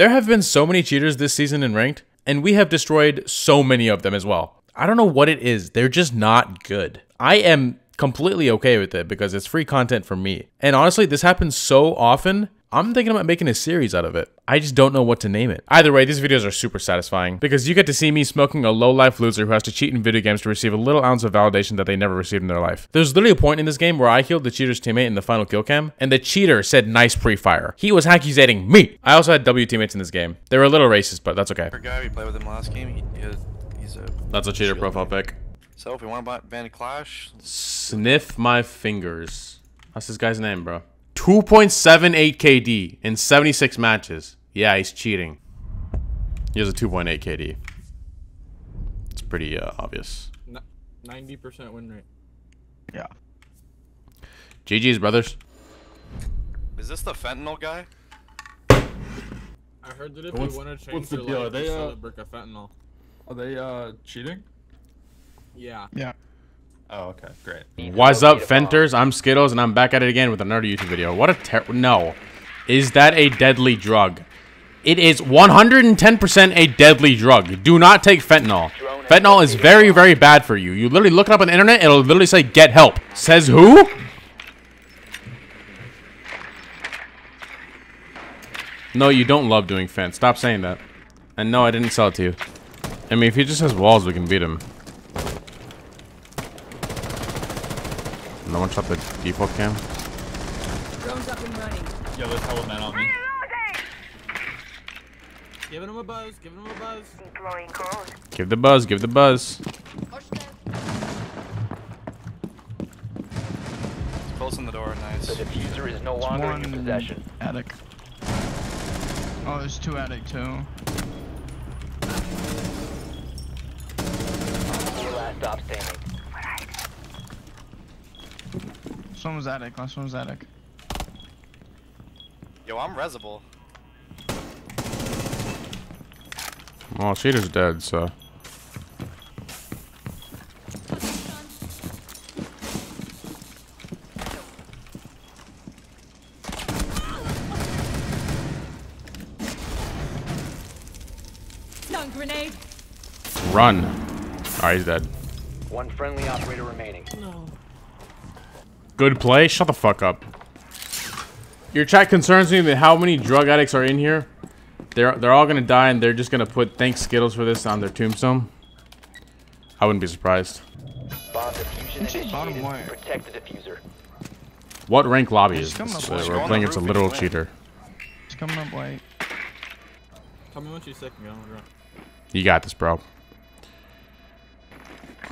There have been so many cheaters this season in ranked, and we have destroyed so many of them as well. I don't know what it is. They're just not good. I am completely okay with it because it's free content for me. And honestly, this happens so often, I'm thinking about making a series out of it. I just don't know what to name it. Either way, these videos are super satisfying because you get to see me smoking a low-life loser who has to cheat in video games to receive a little ounce of validation that they never received in their life. There's literally a point in this game where I killed the cheater's teammate in the final kill cam, and the cheater said nice pre-fire. He was accusating me. I also had W teammates in this game. They were a little racist, but that's okay. Our guy, we played with him last game. He's a... That's a cheater profile pick. So if we want to ban a clash... Sniff my fingers. That's this guy's name, bro. 2.78 KD in 76 matches. Yeah, he's cheating. He has a 2.8 KD. It's pretty obvious. 90% win rate. Yeah. GG's, brothers. Is this the fentanyl guy? I heard that if you want to change your life, they sell a brick of fentanyl. Are they cheating? Yeah. Yeah. Oh, okay, great. What's up, Fenters? I'm Skittles, and I'm back at it again with another YouTube video. What a no. Is that a deadly drug? It is 110% a deadly drug. Do not take fentanyl. Fentanyl is very, very bad for you. You literally look it up on the internet, it'll literally say, get help. Says who? No, you don't love doing fent. Stop saying that. And no, I didn't sell it to you. I mean, if he just has walls, we can beat him. No one shot the default cam. Drone's up and running. Yo, there's hella men on me. Giving him a buzz, giving him a buzz. Give the buzz, give the buzz. It's close on the door, nice. The diffuser is no longer in your possession. Attic. Oh, there's two attic too. Your last stop standing. Someone's attic, last one's attic. Yo, I'm resable. Well, cheater's dead, so. Stun grenade. Run. Alright, he's dead. One friendly operator remaining. No. Good play? Shut the fuck up. Your chat concerns me that how many drug addicts are in here. They're all gonna die and they're just gonna put thanks Skittles for this on their tombstone. I wouldn't be surprised. Protect the diffuser. What rank lobby is this? We're playing against a literal cheater. It's coming up late. Tell me what you're sick, man. You got this, bro.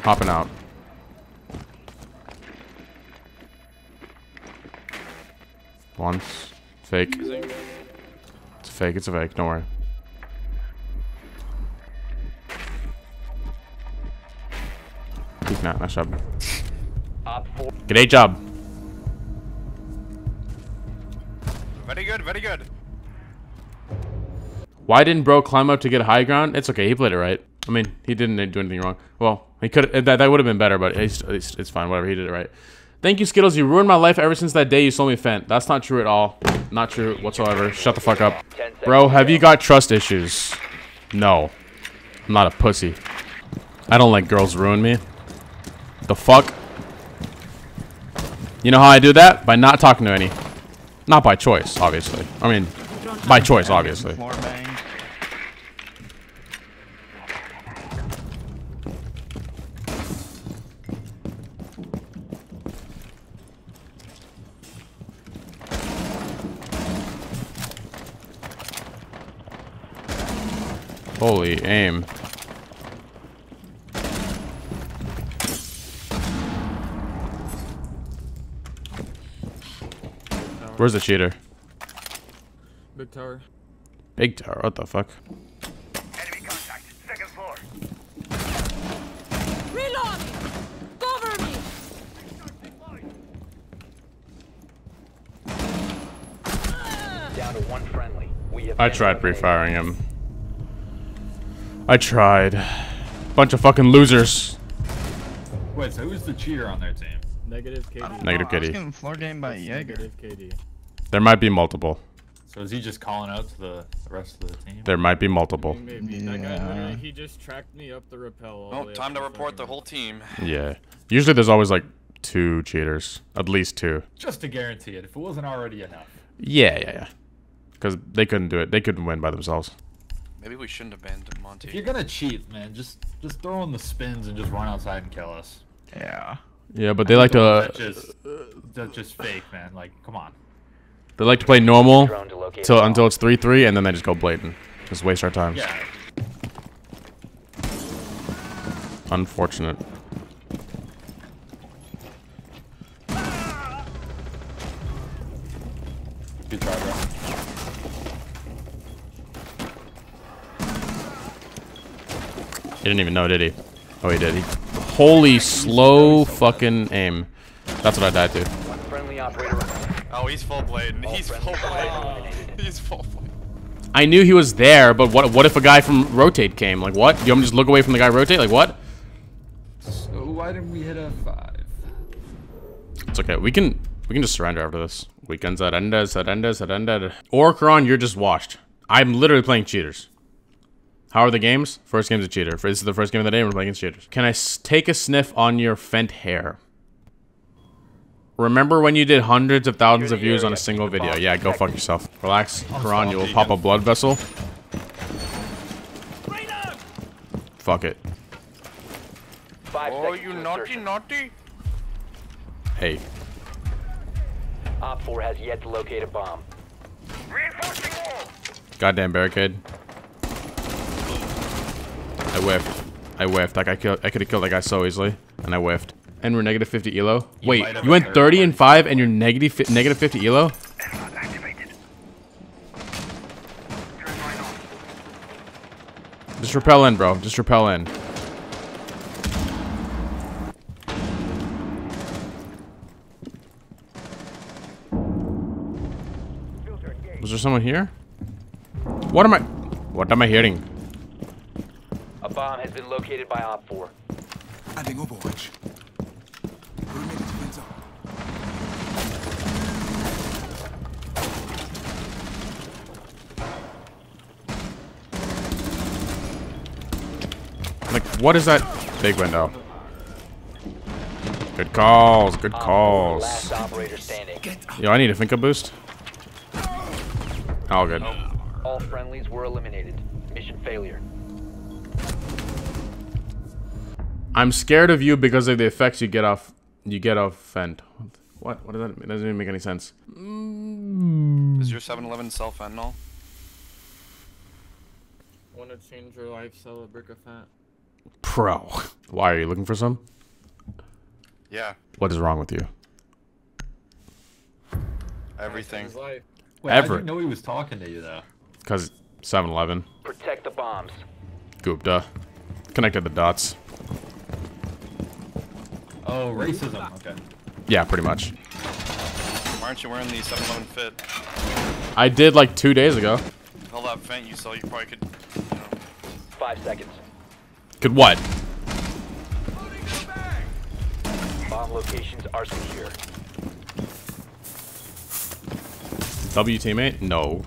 Popping out. Once. Fake. It's a fake, it's a fake, don't worry. He's not, nice job. G'day job. Very good, very good. Why didn't bro climb up to get high ground? It's okay, he played it right. I mean, he didn't do anything wrong. Well, he could that would have been better, but it's fine, whatever, he did it right. Thank you, Skittles. You ruined my life ever since that day you sold me fent. That's not true at all. Not true whatsoever. Shut the fuck up. Bro, have you got trust issues? No. I'm not a pussy. I don't let girls ruin me. The fuck? You know how I do that? By not talking to any. Not by choice, obviously. I mean, by choice, obviously. Holy aim. Where's the cheater? Big tower. Big tower, what the fuck? Enemy contact, second floor. Reload! Cover me! Down to one friendly. I tried pre-firing him. I tried. Bunch of fucking losers. Wait, so who's the cheater on their team? Negative KD. Negative KD. I was getting floor game by Jaeger. There might be multiple. So is he just calling out to the rest of the team? There might be multiple. Maybe. Yeah. That guy literally, he just tracked me up the rappel. Oh, time to report the whole team. Yeah. Usually there's always like 2 cheaters. At least 2. Just to guarantee it, if it wasn't already enough. Yeah. Because they couldn't do it. They couldn't win by themselves. Maybe we shouldn't abandon Monty. If you're gonna cheat, man, just throw in the spins and just run outside and kill us. Yeah. Yeah, but they like to... That's just fake, man. Like, come on. They like to play normal until it's 3-3, and then they just go blatant. Just waste our time. Yeah. Unfortunate. Good try, bro. He didn't even know, did he? Oh, he did. Holy slow fucking aim. That's what I died to. Oh, he's full blade. He's full blade. He's full blade. I knew he was there, but what if a guy from rotate came? Like, what? Do you want me to just look away from the guy rotate? Like, what? So why didn't we hit a 5? It's okay. We can just surrender after this. We can surrender. Or Karan, you're just washed. I'm literally playing cheaters. How are the games? First game's a cheater. This is the first game of the day, and we're playing against cheaters. Can I take a sniff on your Fent hair? Remember when you did hundreds of thousands of views on a single video? Yeah, go fuck yourself. Relax, Karan, you will pop a blood vessel. Fuck it. Oh, you naughty, naughty. Hey. Op 4 has yet to locate a bomb. Goddamn barricade. I whiffed. I whiffed. Like I could have killed that guy so easily, and I whiffed. And we're negative 50 elo. Wait, you went 30 and 5 and you're negative 50 elo? Just rappel in, bro. Just rappel in. Was there someone here? What am I hearing? A bomb has been located by Op 4. I think Overwatch. Like, what is that big window? Good calls, good calls. Yo, I need a Finca boost. All good. All friendlies were eliminated. Mission failure. I'm scared of you because of the effects you get off Fent. What does that mean? That doesn't even make any sense. Does your 7-Eleven sell fentanyl? Want to change your life, sell a brick of Fent. Pro. Why are you looking for some? Yeah. What is wrong with you? Everything. Wait, I didn't know he was talking to you though. Cause 7-Eleven. Protect the bombs. Gupta. Connected the dots. Oh, racism. Okay. Yeah, pretty much. Why aren't you wearing the 7-Eleven fit? I did like 2 days ago. Hold up, Fent, you saw you probably could. You know. 5 seconds. Could what? Bomb locations are secure. W teammate? No.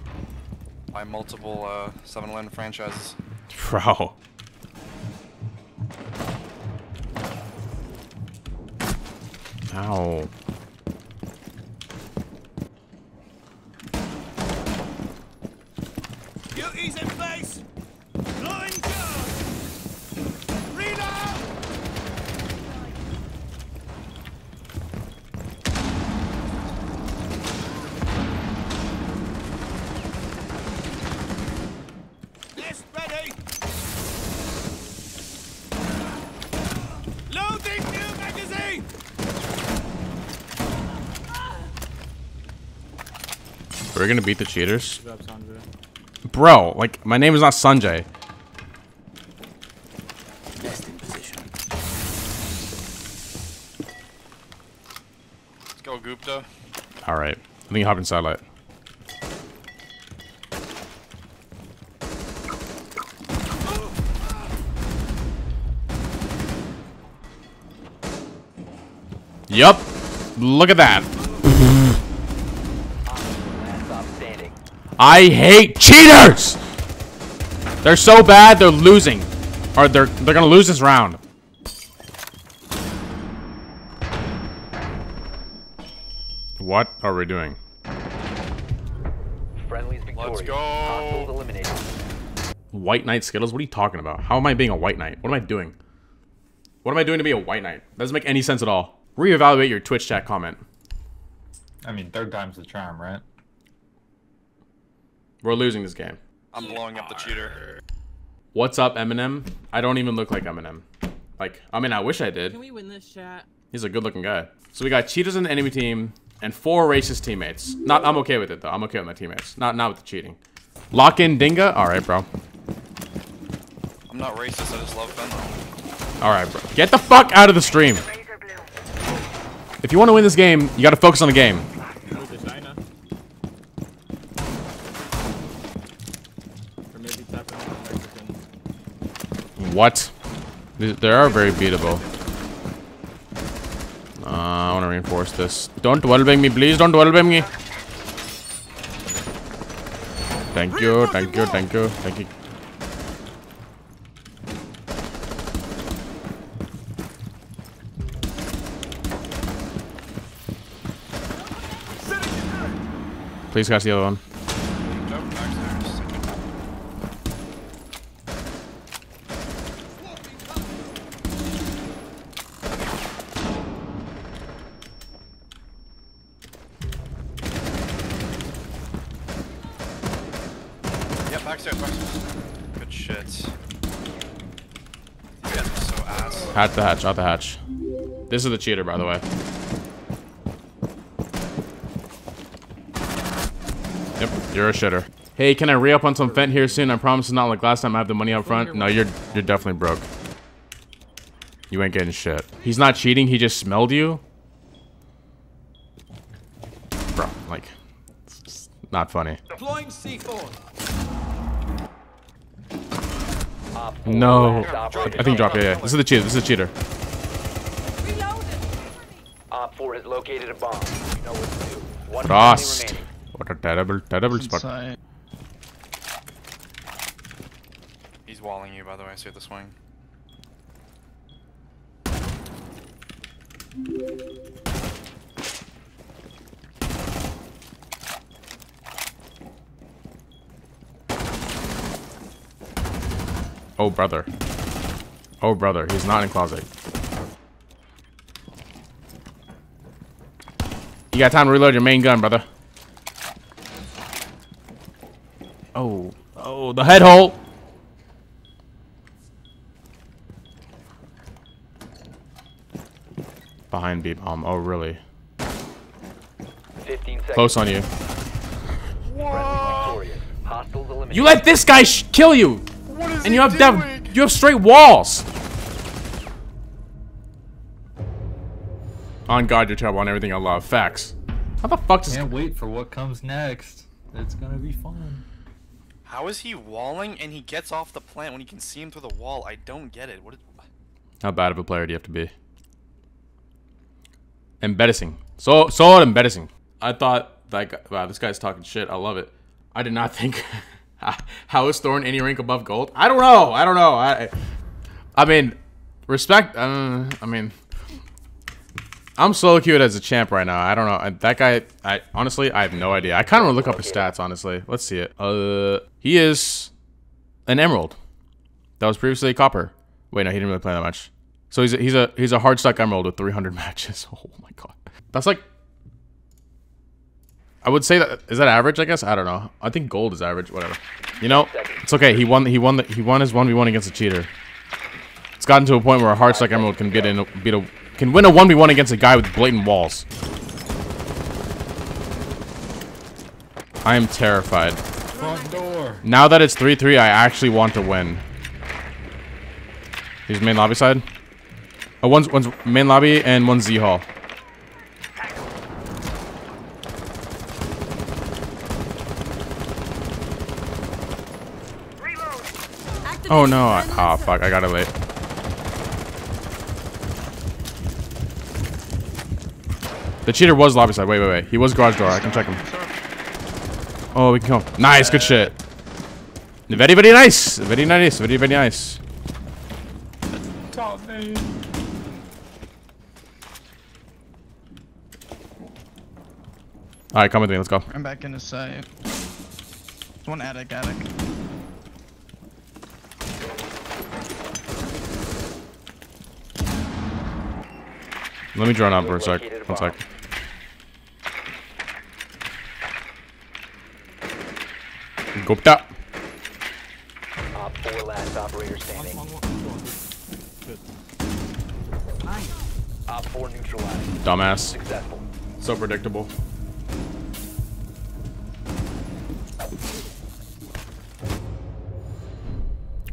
By multiple 7-Eleven franchises. Bro. Ow. Beauty's in place. Blowing down. Reload. Yes, ready. Loading new magazine. We're gonna beat the cheaters. Bro, like, my name is not Sanjay. Best in position. Let's go, Gupta. Alright. I think you hop inside light. Yup. Look at that. I hate cheaters. They're so bad, they're losing. Or they're gonna lose this round. What are we doing? Friendly's victorious. Let's go. Hostiles eliminated. White Knight Skittles? What are you talking about? How am I being a White Knight? What am I doing? What am I doing to be a White Knight? Doesn't make any sense at all. Reevaluate your Twitch chat comment. I mean, third time's the charm, right? We're losing this game. I'm blowing up the cheater. What's up, Eminem? I don't even look like Eminem. Like, I mean, I wish I did. Can we win this chat? He's a good-looking guy. So we got cheaters on the enemy team and 4 racist teammates. Not, I'm okay with it though. I'm okay with my teammates. Not with the cheating. Lock in Dinga. All right, bro. I'm not racist. I just love Venmo. All right, bro. Get the fuck out of the stream. If you want to win this game, you got to focus on the game. What? They are very beatable. I want to reinforce this. Don't dwell bang me, please. Don't dwell bang me. Thank you, thank you, thank you, thank you. Please catch the other one. Good shit. Yeah, so ass. Hatch the hatch, not the hatch. This is the cheater, by the way. Yep, you're a shitter. Hey, can I re-up on some fent here soon? I promise it's not like last time I have the money up front. No, you're definitely broke. You ain't getting shit. He's not cheating, he just smelled you. Bro, like, it's not funny. Deploying C4. No, I think drop it. Yeah. This is the cheater. This is the cheater. Op 4 has located a bomb. You know what to do. Frost. What a terrible spot. He's walling you, by the way. I see the swing. Oh, brother. Oh, brother. He's not in closet. You got time to reload your main gun, brother. Oh. Oh, the head hole. Behind B-bomb. Oh, really? 15 seconds. Close on you. Whoa. You let this guy kill you. And you have that, you have straight walls. On God, you're terrible on everything I love. Facts. How the fuck does? Can't wait for what comes next. It's gonna be fun. How is he walling and he gets off the plant when you can see him through the wall? I don't get it. What? How bad of a player do you have to be? Embarrassing. So embarrassing. I thought that guy, wow, this guy's talking shit. I love it. I did not think. How is Thorn any rank above gold? I don't know. I don't know. I mean, respect. I mean, I'm so cute as a champ right now. I don't know. That guy, I honestly, I have no idea. I kind of want to look up his stats, honestly. Let's see it. He is an emerald. That was previously copper. Wait, no, he didn't really play that much. So he's a hard stuck emerald with 300 matches. Oh my god. That's like. I would say that is that average, I guess. I don't know. I think gold is average, whatever. You know, it's okay. He won his 1v1 against a cheater. It's gotten to a point where a hard stuck emerald can win a 1v1 against a guy with blatant walls. I am terrified. Front door. Now that it's 3-3, I actually want to win. He's main lobby side. Oh, one's main lobby and one's Z hall. Oh no, oh fuck, I got it late. The cheater was lobby side, wait. He was garage door, I can check him. Oh, we can kill him. Nice, good shit. Very, very nice. Very nice. Very, very nice. Got me. Alright, come with me. Let's go. I'm back in the site. One attic, Let me drone out for a sec. One sec. Gupta. Four last operator standing. Four neutralized. Dumbass. Successful. So predictable.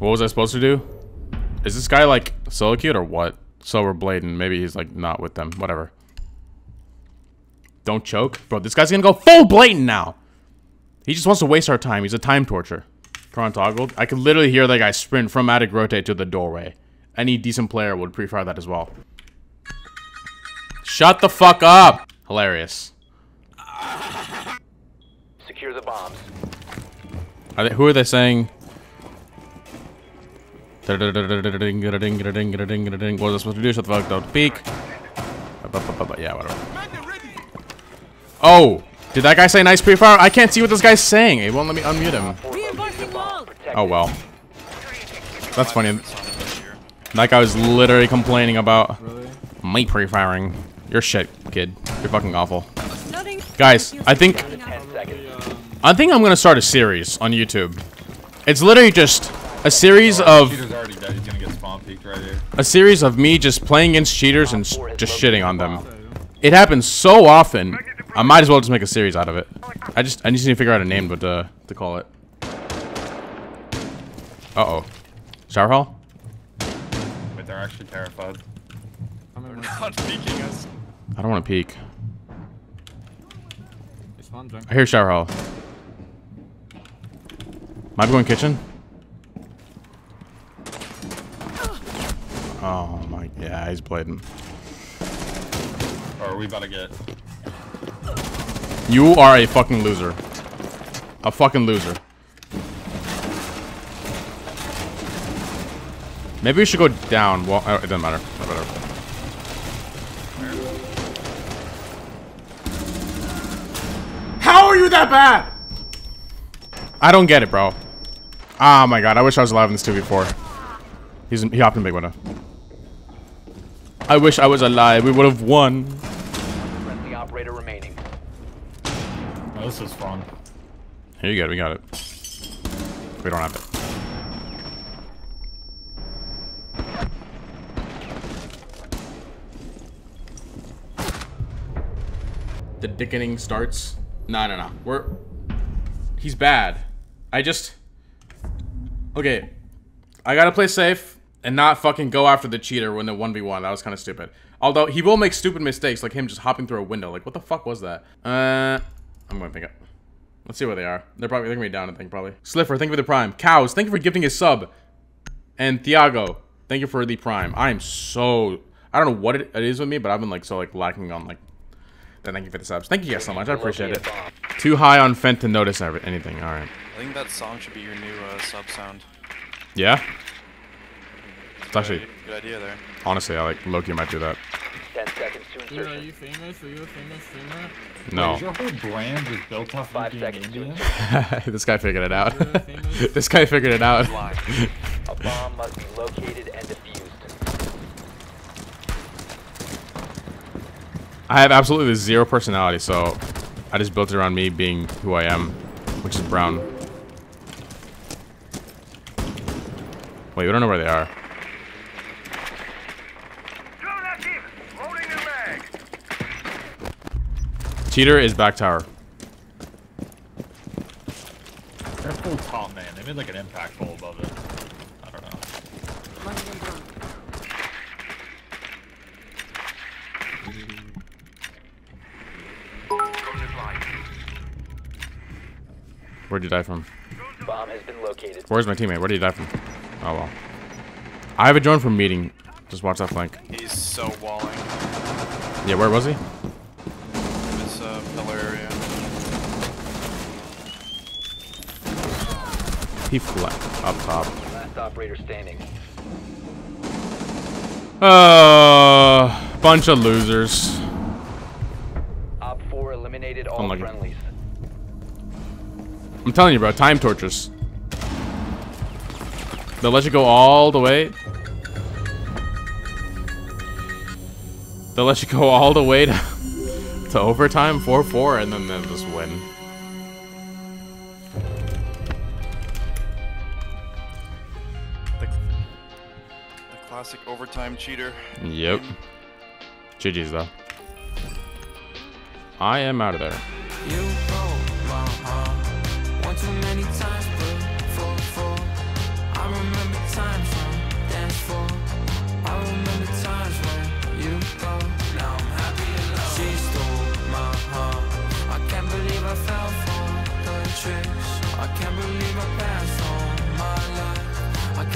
What was I supposed to do? Is this guy like solo queued or what? So we're blading. Maybe he's like not with them. Whatever. Don't choke. Bro, this guy's gonna go full blatant now. He just wants to waste our time. He's a time torture. Cron toggled. I could literally hear that guy sprint from attic rotate to the doorway. Any decent player would prefer that as well. Shut the fuck up. Hilarious. Secure the bombs. Are they, who are they saying? What was I supposed to do? Shut the fuck up. Peek. Yeah, whatever. Oh! Did that guy say nice pre-fire? I can't see what this guy's saying. It won't let me unmute him. Oh well. That's funny. That guy was literally complaining about my pre-firing. Your shit, kid. You're fucking awful. Guys, I think I'm gonna start a series on YouTube. It's literally just a series of me just playing against cheaters and just shitting on them. It happens so often. I might as well just make a series out of it. I just need to figure out a name, but to call it. Uh oh, shower hall. Wait, they're actually terrified. They're not peeking us. I don't want to peek. I hear shower hall. Might be going kitchen. Oh my, yeah, he's blading. Are we about to get? You are a fucking loser. A fucking loser. Maybe we should go down. Well, it doesn't matter. How are you that bad? I don't get it, bro. Oh my god, I wish I was alive in this 2v4. He hopped in big window. I wish I was alive. We would have won. Friendly operator remaining. Oh, this is fun. Here you go. We got it. We don't have it. The dickening starts. No. He's bad. Okay. I gotta play safe. And not fucking go after the cheater when they're 1v1. That was kind of stupid. Although, he will make stupid mistakes, like him just hopping through a window. Like, what the fuck was that? I'm gonna pick up. Let's see where they are. They're gonna be down, I think, probably. Sliffer, thank you for the prime. Cows, thank you for gifting his sub. And Thiago, thank you for the prime. I am so... I don't know what it is with me, but I've been, like, so, like, lacking on, like... Thank you for the subs. Thank you guys so much. I appreciate it. Too high on Fent to notice anything. All right. I think that song should be your new, sub sound. Yeah? It's actually good idea there. Honestly, I like Loki might do that. 10 seconds to insertion. Dude, are you famous? Are you a famous singer? No. Wait, your whole brand is built off 5 seconds to insertion. This guy figured it out. This guy figured it out. A bomb must be located and defused. I have absolutely zero personality, so I just built it around me being who I am, which is brown. Wait, we don't know where they are. Cheater is back tower. They're full top, man. They made like an impact hole above it. I don't know. Where'd you die from? Bomb has been located. Where's my teammate? Where did you die from? Oh well. I have a drone from meeting. Just watch that flank. He's so walling. Yeah, where was he? Area. He flanked up top. Last operator standing. Bunch of losers. Op 4 eliminated all friendlies. I'm telling you, bro, time tortures. They'll let you go all the way. They'll let you go all the way to overtime, 4-4, and then they'll just win. The classic overtime cheater. Yep. GG's though. I am out of there. You.